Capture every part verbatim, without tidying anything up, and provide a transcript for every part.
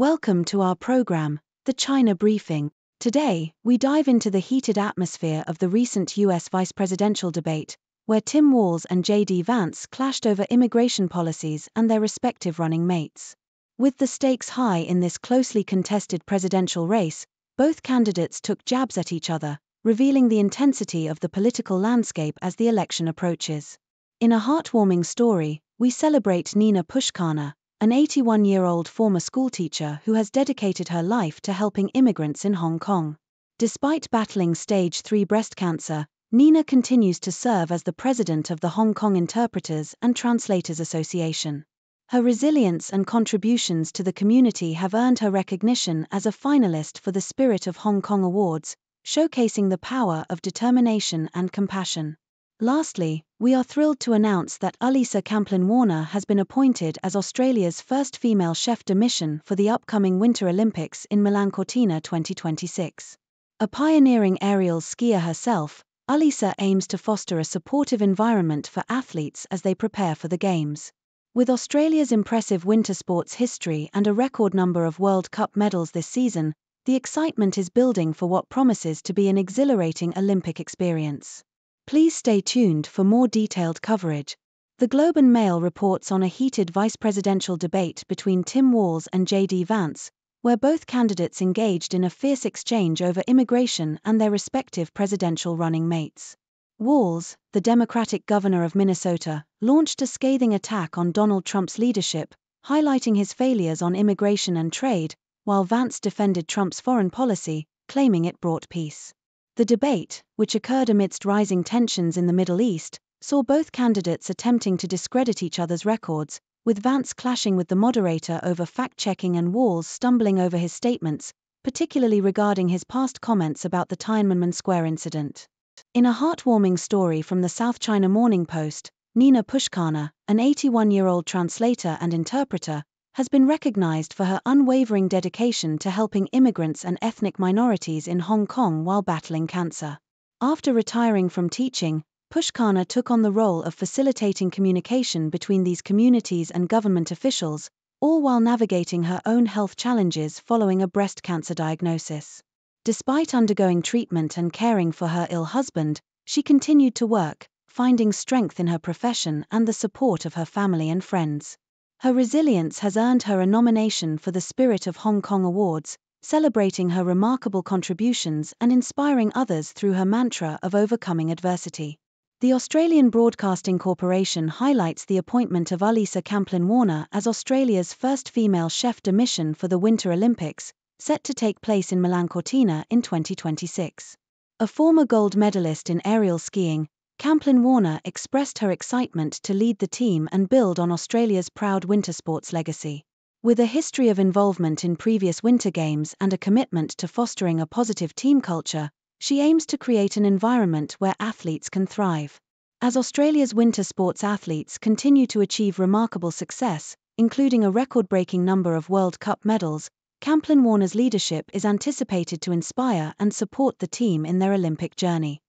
Welcome to our program, The China Briefing. Today, we dive into the heated atmosphere of the recent U S vice presidential debate, where Tim Walz and J D Vance clashed over immigration policies and their respective running mates. With the stakes high in this closely contested presidential race, both candidates took jabs at each other, revealing the intensity of the political landscape as the election approaches. In a heartwarming story, we celebrate Neena Pushkarna, an eighty-one-year-old former schoolteacher who has dedicated her life to helping immigrants in Hong Kong. Despite battling stage three breast cancer, Neena continues to serve as the president of the Hong Kong Interpreters and Translators Association. Her resilience and contributions to the community have earned her recognition as a finalist for the Spirit of Hong Kong Awards, showcasing the power of determination and compassion. Lastly, we are thrilled to announce that Alisa Camplin-Warner has been appointed as Australia's first female chef de mission for the upcoming Winter Olympics in Milan-Cortina twenty twenty-six. A pioneering aerial skier herself, Alisa aims to foster a supportive environment for athletes as they prepare for the Games. With Australia's impressive winter sports history and a record number of World Cup medals this season, the excitement is building for what promises to be an exhilarating Olympic experience. Please stay tuned for more detailed coverage. The Globe and Mail reports on a heated vice presidential debate between Tim Walz and J D Vance, where both candidates engaged in a fierce exchange over immigration and their respective presidential running mates. Walz, the Democratic governor of Minnesota, launched a scathing attack on Donald Trump's leadership, highlighting his failures on immigration and trade, while Vance defended Trump's foreign policy, claiming it brought peace. The debate, which occurred amidst rising tensions in the Middle East, saw both candidates attempting to discredit each other's records, with Vance clashing with the moderator over fact-checking and Walz stumbling over his statements, particularly regarding his past comments about the Tiananmen Square incident. In a heartwarming story from the South China Morning Post, Neena Pushkarna, an eighty-one-year-old translator and interpreter, has been recognized for her unwavering dedication to helping immigrants and ethnic minorities in Hong Kong while battling cancer. After retiring from teaching, Pushkarna took on the role of facilitating communication between these communities and government officials, all while navigating her own health challenges following a breast cancer diagnosis. Despite undergoing treatment and caring for her ill husband, she continued to work, finding strength in her profession and the support of her family and friends. Her resilience has earned her a nomination for the Spirit of Hong Kong Awards, celebrating her remarkable contributions and inspiring others through her mantra of overcoming adversity. The Australian Broadcasting Corporation highlights the appointment of Alisa Camplin-Warner as Australia's first female chef de mission for the Winter Olympics, set to take place in Milan-Cortina in twenty twenty-six. A former gold medalist in aerial skiing, Camplin-Warner expressed her excitement to lead the team and build on Australia's proud winter sports legacy. With a history of involvement in previous Winter Games and a commitment to fostering a positive team culture, she aims to create an environment where athletes can thrive. As Australia's winter sports athletes continue to achieve remarkable success, including a record-breaking number of World Cup medals, Camplin-Warner's leadership is anticipated to inspire and support the team in their Olympic journey.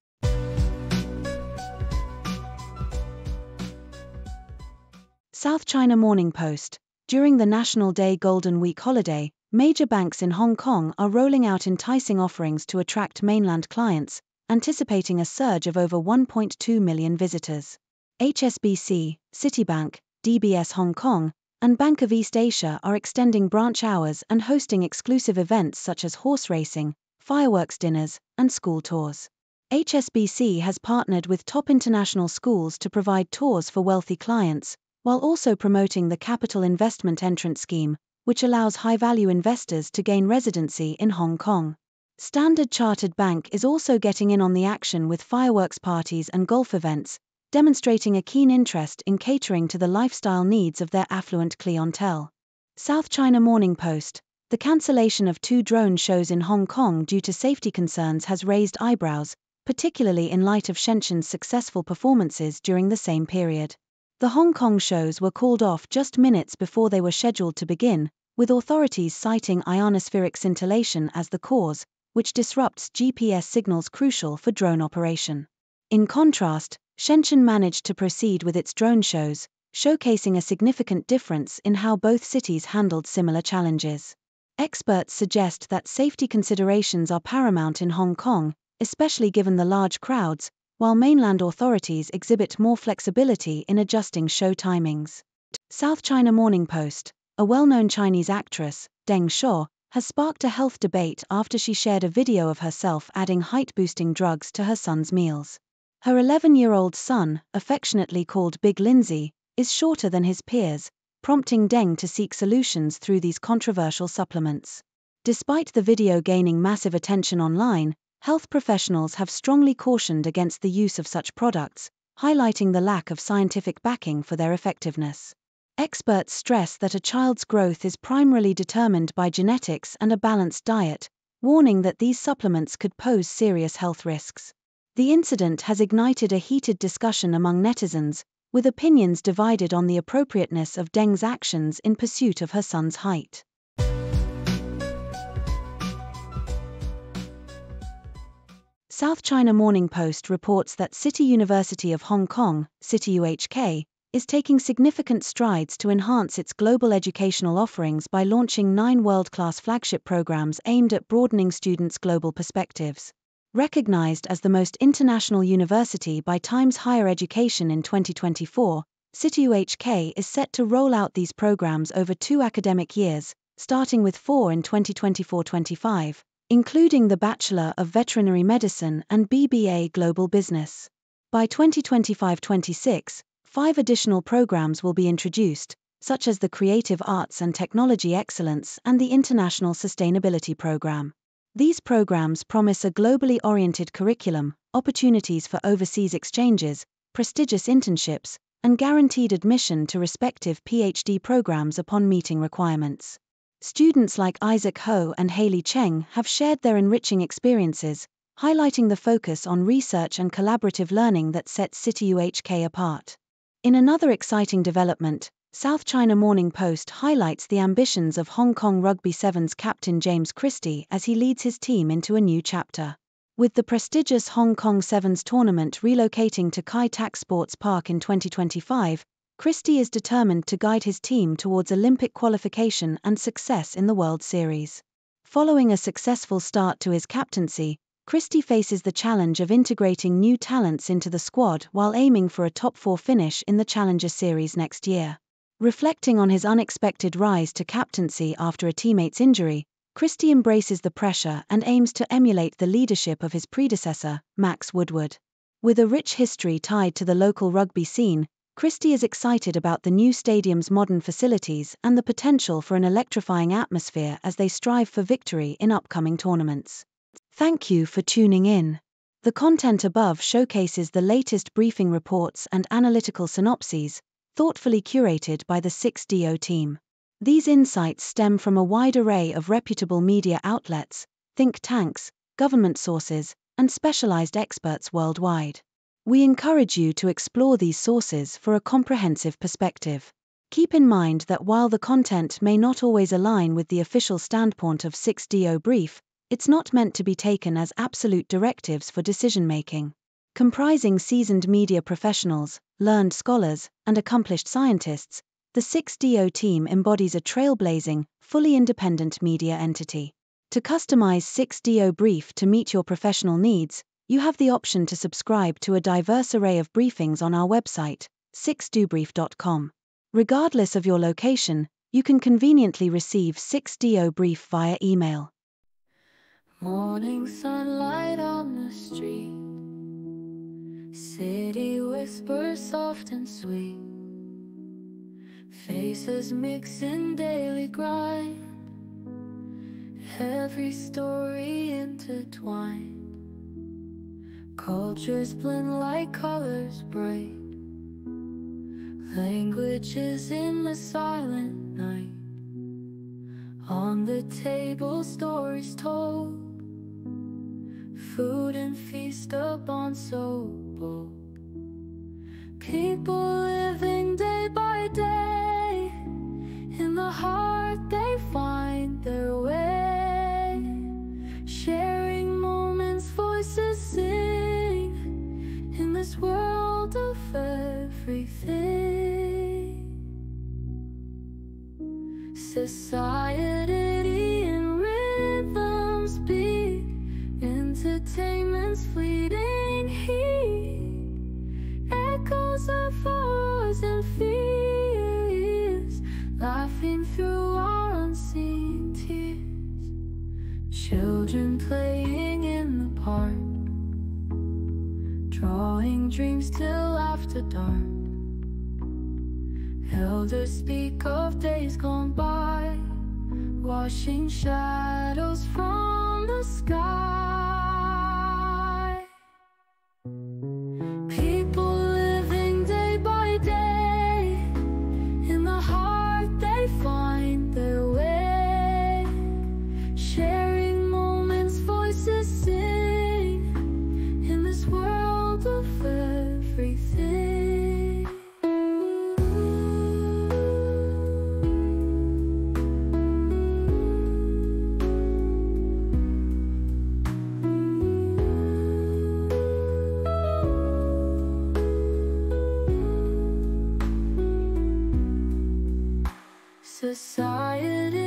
South China Morning Post. During the National Day Golden Week holiday, major banks in Hong Kong are rolling out enticing offerings to attract mainland clients, anticipating a surge of over one point two million visitors. H S B C, Citibank, D B S Hong Kong, and Bank of East Asia are extending branch hours and hosting exclusive events such as horse racing, fireworks dinners, and school tours. H S B C has partnered with top international schools to provide tours for wealthy clients, while also promoting the Capital Investment Entrance Scheme, which allows high-value investors to gain residency in Hong Kong. Standard Chartered Bank is also getting in on the action with fireworks parties and golf events, demonstrating a keen interest in catering to the lifestyle needs of their affluent clientele. South China Morning Post. The cancellation of two drone shows in Hong Kong due to safety concerns has raised eyebrows, particularly in light of Shenzhen's successful performances during the same period. The Hong Kong shows were called off just minutes before they were scheduled to begin, with authorities citing ionospheric scintillation as the cause, which disrupts G P S signals crucial for drone operation. In contrast, Shenzhen managed to proceed with its drone shows, showcasing a significant difference in how both cities handled similar challenges. Experts suggest that safety considerations are paramount in Hong Kong, especially given the large crowds, while mainland authorities exhibit more flexibility in adjusting show timings. South China Morning Post, a well-known Chinese actress, Deng Shao, has sparked a health debate after she shared a video of herself adding height-boosting drugs to her son's meals. Her eleven-year-old son, affectionately called Big Lindsay, is shorter than his peers, prompting Deng to seek solutions through these controversial supplements. Despite the video gaining massive attention online, health professionals have strongly cautioned against the use of such products, highlighting the lack of scientific backing for their effectiveness. Experts stress that a child's growth is primarily determined by genetics and a balanced diet, warning that these supplements could pose serious health risks. The incident has ignited a heated discussion among netizens, with opinions divided on the appropriateness of Deng's actions in pursuit of her son's height. South China Morning Post reports that City University of Hong Kong, City U H K, is taking significant strides to enhance its global educational offerings by launching nine world-class flagship programs aimed at broadening students' global perspectives. Recognized as the most international university by Times Higher Education in twenty twenty-four, CityUHK is set to roll out these programs over two academic years, starting with four in twenty twenty-four twenty-five, including the Bachelor of Veterinary Medicine and B B A Global Business. By twenty twenty-five twenty-six, five additional programs will be introduced, such as the Creative Arts and Technology Excellence and the International Sustainability Program. These programs promise a globally oriented curriculum, opportunities for overseas exchanges, prestigious internships, and guaranteed admission to respective PhD programs upon meeting requirements. Students like Isaac Ho and Hailey Cheng have shared their enriching experiences, highlighting the focus on research and collaborative learning that sets CityUHK apart. In another exciting development, South China Morning Post highlights the ambitions of Hong Kong Rugby Sevens captain James Christie as he leads his team into a new chapter. With the prestigious Hong Kong Sevens tournament relocating to Kai Tak Sports Park in twenty twenty-five, Christie is determined to guide his team towards Olympic qualification and success in the World Series. Following a successful start to his captaincy, Christie faces the challenge of integrating new talents into the squad while aiming for a top four finish in the Challenger Series next year. Reflecting on his unexpected rise to captaincy after a teammate's injury, Christie embraces the pressure and aims to emulate the leadership of his predecessor, Max Woodward. With a rich history tied to the local rugby scene, Christie is excited about the new stadium's modern facilities and the potential for an electrifying atmosphere as they strive for victory in upcoming tournaments. Thank you for tuning in. The content above showcases the latest briefing reports and analytical synopses, thoughtfully curated by the six D O team. These insights stem from a wide array of reputable media outlets, think tanks, government sources, and specialized experts worldwide. We encourage you to explore these sources for a comprehensive perspective. Keep in mind that while the content may not always align with the official standpoint of six D O Brief, it's not meant to be taken as absolute directives for decision-making. Comprising seasoned media professionals, learned scholars, and accomplished scientists, the six D O team embodies a trailblazing, fully independent media entity. To customize six D O Brief to meet your professional needs, you have the option to subscribe to a diverse array of briefings on our website, six D O brief dot com. Regardless of your location, you can conveniently receive six D O Brief via email. Morning sunlight on the street. City whispers soft and sweet. Faces mix in daily grind. Every story intertwined. Cultures blend like colors bright. Languages in the silent night. On the table stories told. Food and feast upon soul. People living day by day, in the heart they find their way. Sharing moments, voices sing, in this world of everything. Society Ocean's fleeting heat, echoes of foes and fears, laughing through our unseen tears. Children playing in the park, drawing dreams till after dark. Elders speak of days gone by, washing shadows from the sky. People living day by day, in the heart they find their way. Sharing moments, voices sing, in this world of everything. Society